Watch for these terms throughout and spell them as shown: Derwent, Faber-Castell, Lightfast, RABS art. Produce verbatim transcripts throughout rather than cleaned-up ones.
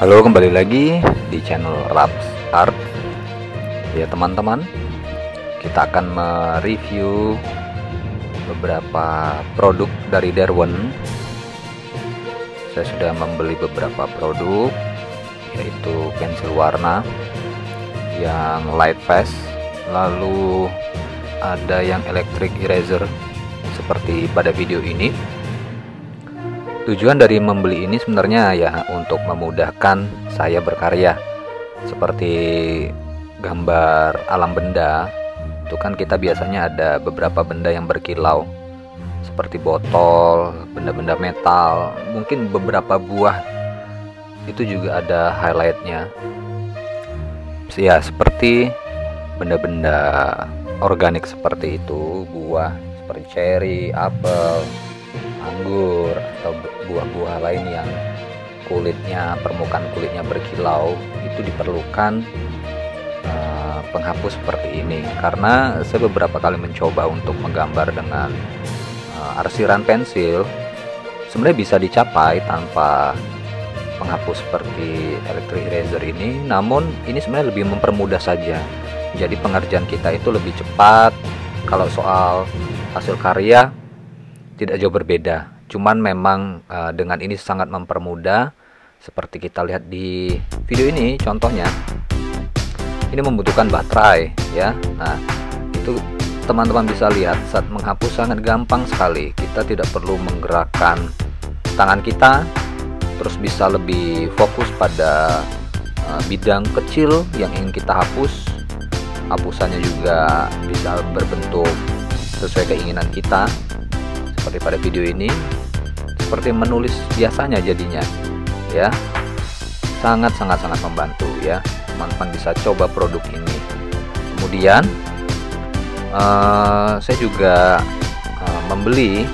Halo, kembali lagi di channel RABS Art. Ya teman-teman, kita akan mereview beberapa produk dari Derwent. Saya sudah membeli beberapa produk, yaitu pensil warna yang Lightfast, lalu ada yang electric eraser seperti pada video ini. Tujuan dari membeli ini sebenarnya ya untuk memudahkan saya berkarya, seperti gambar alam benda itu kan kita biasanya ada beberapa benda yang berkilau seperti botol, benda-benda metal, mungkin beberapa buah itu juga ada highlightnya ya, seperti benda-benda organik seperti itu, buah seperti ceri, apel, anggur, atau buah-buah lain yang kulitnya, permukaan kulitnya berkilau. Itu diperlukan uh, penghapus seperti ini, karena saya beberapa kali mencoba untuk menggambar dengan uh, arsiran pensil. Sebenarnya bisa dicapai tanpa penghapus seperti electric eraser ini, namun ini sebenarnya lebih mempermudah saja, jadi pengerjaan kita itu lebih cepat. Kalau soal hasil karya tidak jauh berbeda, cuman memang uh, dengan ini sangat mempermudah. Seperti kita lihat di video ini contohnya, ini membutuhkan baterai ya. Nah, itu teman-teman bisa lihat saat menghapus sangat gampang sekali, kita tidak perlu menggerakkan tangan kita, terus bisa lebih fokus pada uh, bidang kecil yang ingin kita hapus. Hapusannya juga bisa berbentuk sesuai keinginan kita, seperti pada video ini, seperti menulis biasanya jadinya ya. Sangat-sangat-sangat membantu ya, teman-teman bisa coba produk ini. Kemudian uh, saya juga uh, membeli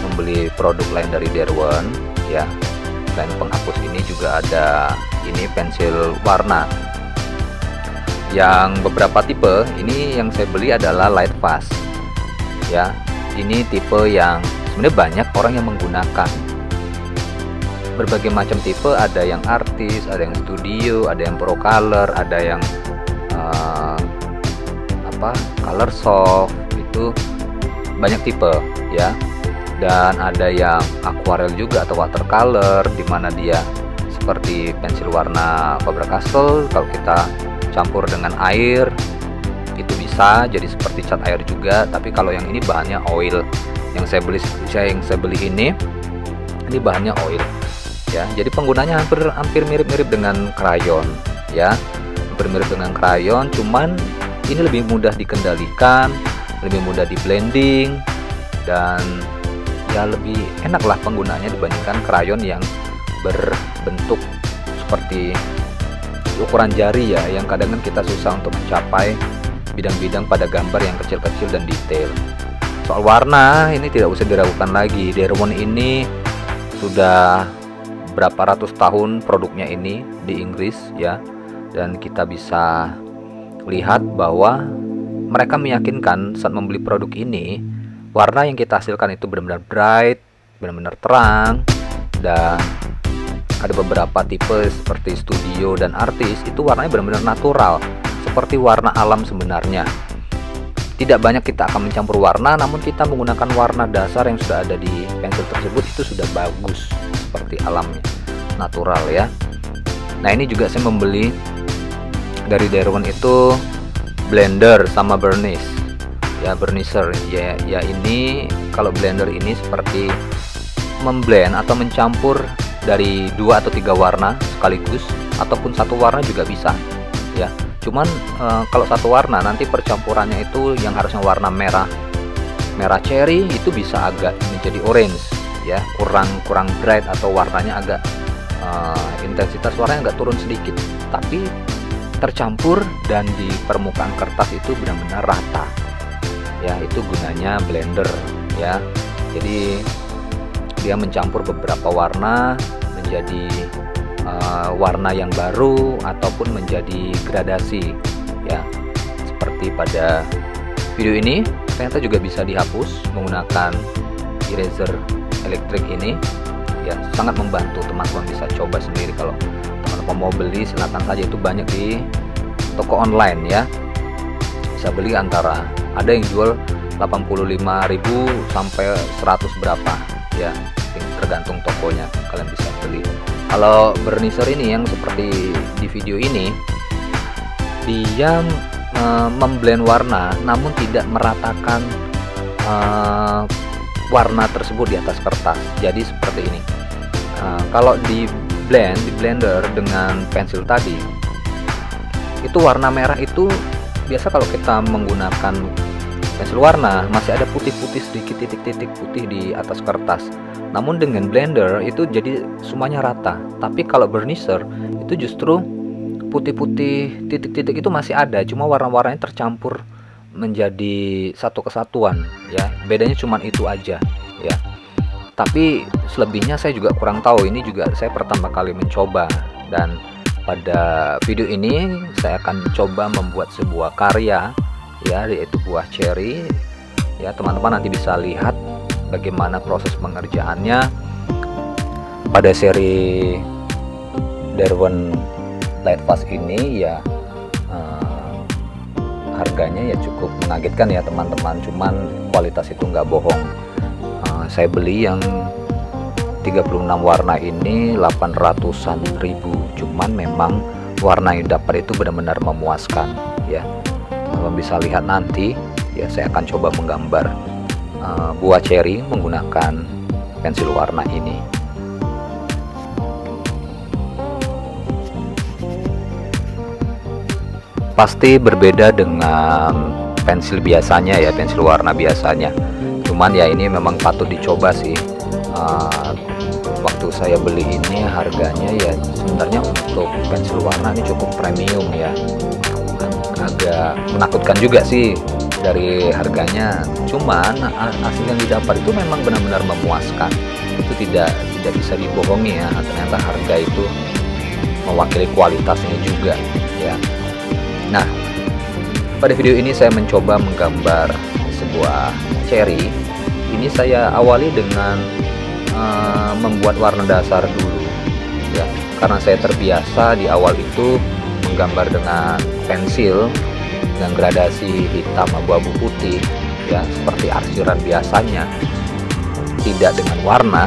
membeli produk lain dari Derwent ya. Selain penghapus ini juga ada ini pensil warna yang beberapa tipe. Ini yang saya beli adalah Lightfast ya. Ini tipe yang sebenarnya banyak orang yang menggunakan, berbagai macam tipe, ada yang artis, ada yang studio, ada yang pro color, ada yang uh, apa color soft, itu banyak tipe ya. Dan ada yang aquarel juga atau watercolor, dimana dia seperti pensil warna Faber-Castell, kalau kita campur dengan air itu bisa jadi seperti cat air juga. Tapi kalau yang ini bahannya oil, yang saya beli yang saya beli ini ini bahannya oil ya. Jadi penggunanya hampir hampir mirip-mirip dengan krayon ya, hampir mirip dengan krayon, cuman ini lebih mudah dikendalikan, lebih mudah di blending, dan ya lebih enak lah penggunaannya dibandingkan krayon yang berbentuk seperti ukuran jari ya, yang kadang kan kita susah untuk mencapai bidang-bidang pada gambar yang kecil-kecil dan detail. Soal warna ini tidak usah diragukan lagi, Derwent ini sudah berapa ratus tahun produknya ini di Inggris ya. Dan kita bisa lihat bahwa mereka meyakinkan saat membeli produk ini, warna yang kita hasilkan itu benar-benar bright, benar-benar terang. Dan ada beberapa tipe seperti studio dan artis, itu warnanya benar-benar natural, seperti warna alam sebenarnya. Tidak banyak kita akan mencampur warna, namun kita menggunakan warna dasar yang sudah ada di pensil tersebut, itu sudah bagus seperti alamnya, natural ya. Nah, ini juga saya membeli dari Derwent itu blender sama burnish ya, burnisher ya. Ya, ini kalau blender ini seperti memblend atau mencampur dari dua atau tiga warna sekaligus, ataupun satu warna juga bisa ya. Cuman e, kalau satu warna nanti percampurannya itu yang harusnya warna merah merah ceri itu bisa agak menjadi orange ya, kurang kurang bright, atau warnanya agak e, intensitas warnanya agak turun sedikit, tapi tercampur dan di permukaan kertas itu benar-benar rata ya. Itu gunanya blender ya, jadi dia mencampur beberapa warna menjadi Uh, warna yang baru ataupun menjadi gradasi ya, seperti pada video ini. Ternyata juga bisa dihapus menggunakan eraser elektrik ini ya, sangat membantu. Teman-teman bisa coba sendiri kalau teman-teman siapa mau beli silahkan saja, itu banyak di toko online ya, bisa beli antara ada yang jual delapan puluh lima ribu sampai seratus berapa ya, tergantung tokonya kalian bisa beli. Kalau bernisor ini yang seperti di video ini, dia e, memblend warna namun tidak meratakan e, warna tersebut di atas kertas, jadi seperti ini. Nah, kalau di blend di blender dengan pensil tadi, itu warna merah itu biasa kalau kita menggunakan pensil warna masih ada putih-putih sedikit, titik-titik putih di atas kertas. Namun dengan blender itu jadi semuanya rata. Tapi kalau burnisher itu justru putih-putih titik-titik itu masih ada, cuma warna-warnanya tercampur menjadi satu kesatuan ya. Bedanya cuma itu aja ya. Tapi selebihnya saya juga kurang tahu, ini juga saya pertama kali mencoba, dan pada video ini saya akan coba membuat sebuah karya ya, yaitu buah ceri ya. Teman-teman nanti bisa lihat bagaimana proses pengerjaannya pada seri Derwent Lightfast ini ya. eh, harganya ya cukup mengagetkan ya teman-teman, cuman kualitas itu nggak bohong. Saya beli yang tiga puluh enam warna ini delapan ratusan ribu, cuman memang warna yang dapat itu benar-benar memuaskan ya. Kalau bisa lihat nanti ya, saya akan coba menggambar uh, buah ceri menggunakan pensil warna ini. Pasti berbeda dengan pensil biasanya ya, pensil warna biasanya, cuman ya ini memang patut dicoba sih. Uh, waktu saya beli ini harganya ya sebenarnya untuk pensil warna ini cukup premium ya, agak menakutkan juga sih dari harganya, cuman hasil yang didapat itu memang benar-benar memuaskan. Itu tidak tidak bisa dibohongi ya, ternyata harga itu mewakili kualitasnya juga ya. Nah, pada video ini saya mencoba menggambar sebuah ceri. Ini saya awali dengan uh, membuat warna dasar dulu ya, karena saya terbiasa di awal itu menggambar dengan pensil dengan gradasi hitam abu-abu putih ya, seperti arsiran biasanya, tidak dengan warna.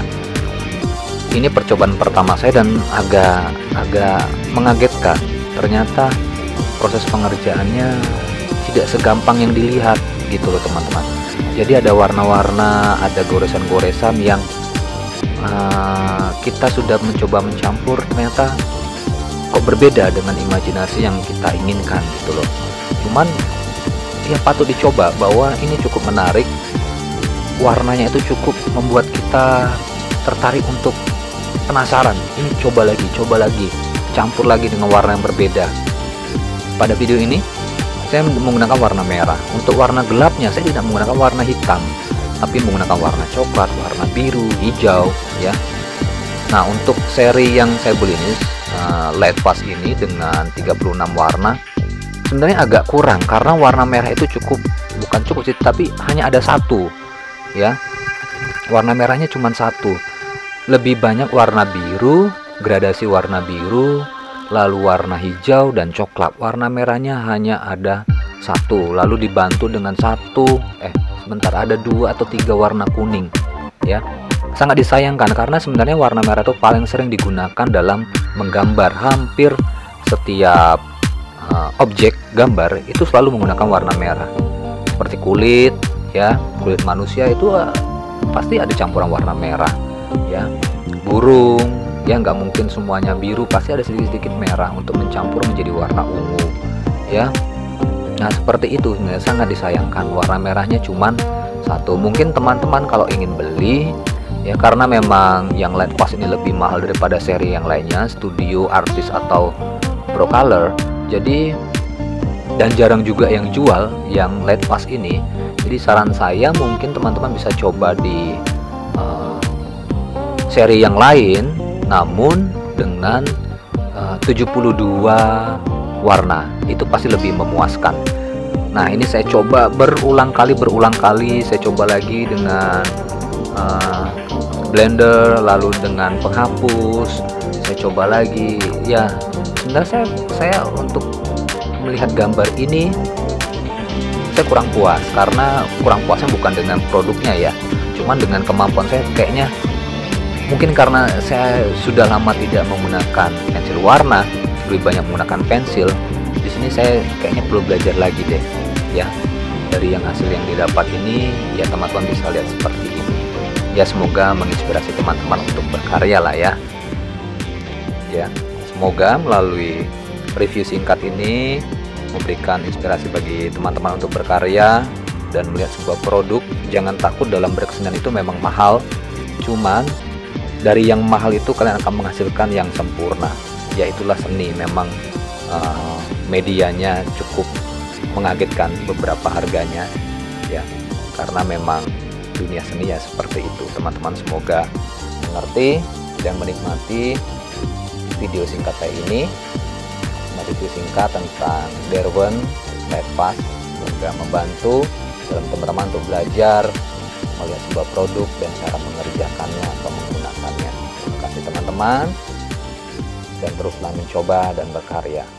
Ini percobaan pertama saya dan agak agak mengagetkan, ternyata proses pengerjaannya tidak segampang yang dilihat gitu loh teman-teman. Jadi ada warna-warna, ada goresan-goresan yang uh, kita sudah mencoba mencampur, ternyata kok berbeda dengan imajinasi yang kita inginkan gitu loh. Cuman ya patut dicoba, bahwa ini cukup menarik, warnanya itu cukup membuat kita tertarik untuk penasaran, ini coba lagi, coba lagi, campur lagi dengan warna yang berbeda. Pada video ini saya menggunakan warna merah. Untuk warna gelapnya saya tidak menggunakan warna hitam, tapi menggunakan warna coklat, warna biru, hijau ya. Nah, untuk seri yang saya beli ini uh, Lightfast ini dengan tiga puluh enam warna, sebenarnya agak kurang karena warna merah itu cukup, bukan cukup sih, tapi hanya ada satu ya, warna merahnya cuma satu. Lebih banyak warna biru, gradasi warna biru, lalu warna hijau dan coklat. Warna merahnya hanya ada satu, lalu dibantu dengan satu eh sebentar ada dua atau tiga warna kuning ya. Sangat disayangkan karena sebenarnya warna merah itu paling sering digunakan dalam menggambar. Hampir setiap uh, objek gambar itu selalu menggunakan warna merah, seperti kulit ya, kulit manusia itu uh, pasti ada campuran warna merah ya, burung ya nggak mungkin semuanya biru, pasti ada sedikit-sedikit merah untuk mencampur menjadi warna ungu ya. Nah seperti itu, sangat disayangkan warna merahnya cuman satu. Mungkin teman-teman kalau ingin beli ya, karena memang yang Lightfast ini lebih mahal daripada seri yang lainnya, Studio, Artist atau Pro Color, jadi dan jarang juga yang jual yang Lightfast ini. Jadi saran saya mungkin teman-teman bisa coba di uh, seri yang lain, namun dengan uh, tujuh puluh dua warna itu pasti lebih memuaskan. Nah ini saya coba berulang kali berulang kali saya coba lagi dengan uh, blender, lalu dengan penghapus saya coba lagi ya. sebenarnya saya, saya untuk melihat gambar ini saya kurang puas, karena kurang puasnya bukan dengan produknya ya, cuman dengan kemampuan saya kayaknya. Mungkin karena saya sudah lama tidak menggunakan pensil warna, lebih banyak menggunakan pensil. Di sini saya kayaknya perlu belajar lagi deh ya. Dari yang hasil yang didapat ini ya teman-teman bisa lihat seperti ini. Ya semoga menginspirasi teman-teman untuk berkarya lah ya. Ya, semoga melalui review singkat ini memberikan inspirasi bagi teman-teman untuk berkarya dan melihat sebuah produk. Jangan takut, dalam berkesenian itu memang mahal. Cuman dari yang mahal itu kalian akan menghasilkan yang sempurna, yaitulah seni. Memang uh, medianya cukup mengagetkan beberapa harganya ya, karena memang dunia seni ya seperti itu teman-teman. Semoga mengerti dan menikmati video singkat saya ini, review singkat tentang Derwent Lightfast. Semoga membantu dalam teman-teman untuk belajar melihat sebuah produk dan cara mengerjakannya atau menggunakannya. Terima kasih teman-teman, dan teruslah mencoba dan berkarya.